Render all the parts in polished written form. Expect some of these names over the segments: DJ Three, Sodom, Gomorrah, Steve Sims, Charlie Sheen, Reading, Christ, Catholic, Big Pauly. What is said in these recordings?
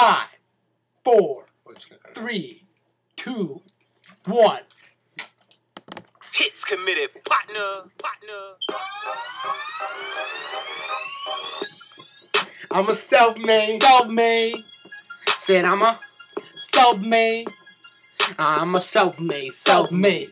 5, 4, 3, 2, 1. Hits committed, partner. I'm a self-made. Said I'm a self-made. I'm a self-made.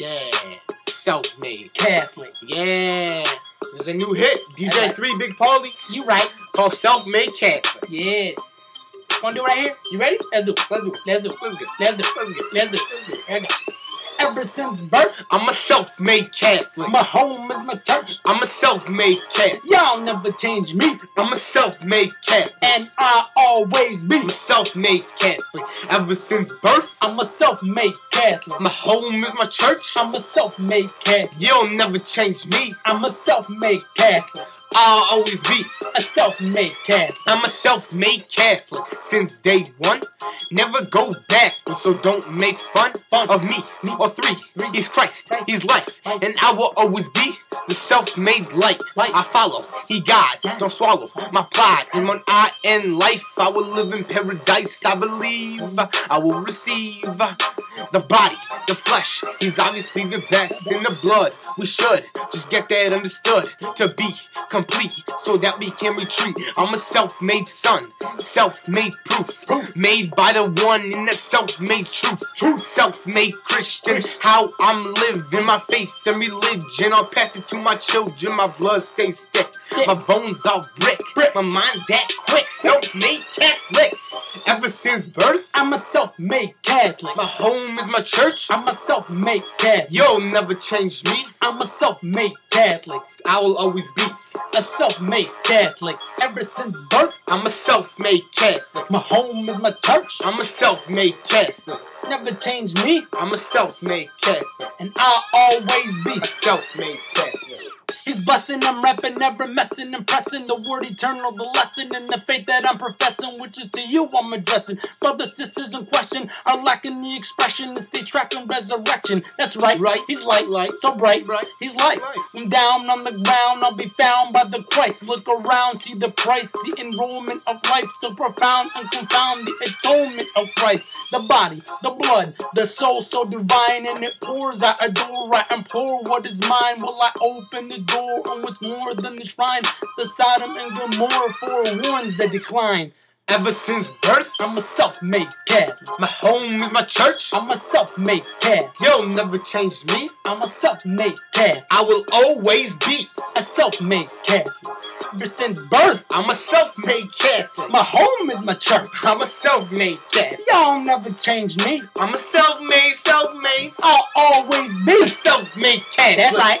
Yeah, self-made Catholic. Yeah, there's a new hit, DJ Three, Big Pauly. You right? Called Self-Made Catholic. Yeah. Wanna do it right here? You ready? Let's do. Ever since birth, I'm a self-made Catholic. My home is my church. I'm a self-made Catholic. Y'all never change me. I'm a self-made Catholic. And I always be a self-made Catholic. Ever since birth, I'm a self-made Catholic. My home is my church. I'm a self-made Catholic. You'll never change me. I'm a self-made Catholic. I'll always be a self-made Catholic. I'm a self-made Catholic since day one. Never go back, so don't make fun of me or three. He's Christ, he's life, and I will always be the self-made light. I follow, he guides, don't swallow my pride. And when I end life, I will live in paradise. I believe I will receive the body, the flesh. He's obviously the best in the blood. We should just get that understood to be complete, so that we can retreat. I'm a self-made son, self-made proof, made by the one in the self-made truth, self-made Christian. How I'm living my faith and religion, I'll pass it to my children. My blood stays thick, my bones are brick, my mind that quick. Self-made Catholic. Ever since birth, I'm a self-made Catholic. My home is my church. I'm a self-made Catholic. You'll never change me. I'm a self-made Catholic. I will always be a self-made Catholic. Ever since birth, I'm a self-made Catholic. My home is my church. I'm a self-made Catholic. Never change me. I'm a self-made Catholic. And I'll always be a self-made Catholic. He's blessing, I'm rapping, never messing, impressing. The word eternal, the lesson, and the faith that I'm professing, which is to you I'm addressing. Brothers, sisters in question are lacking the expression to stay tracking resurrection. That's right, he's light, so bright, he's light. When down on the ground, I'll be found by the Christ. Look around, see the price, the enrollment of life, so profound and confound the atonement of Christ. The body, the blood, the soul, so divine, and it pours. I adore, I implore, what is mine? Will I open the door on what's more than the shrine? The Sodom and Gomorrah forewarns the decline. Ever since birth, I'm a self-made Catholic. My home is my church. I'm a self-made Catholic. You'll never change me. I'm a self-made Catholic. I will always be a self-made Catholic. Ever since birth, I'm a self-made Catholic. My home is my church. I'm a self-made Catholic. Y'all never change me. I'm a self-made. I'll always be a self-made Catholic. That's right.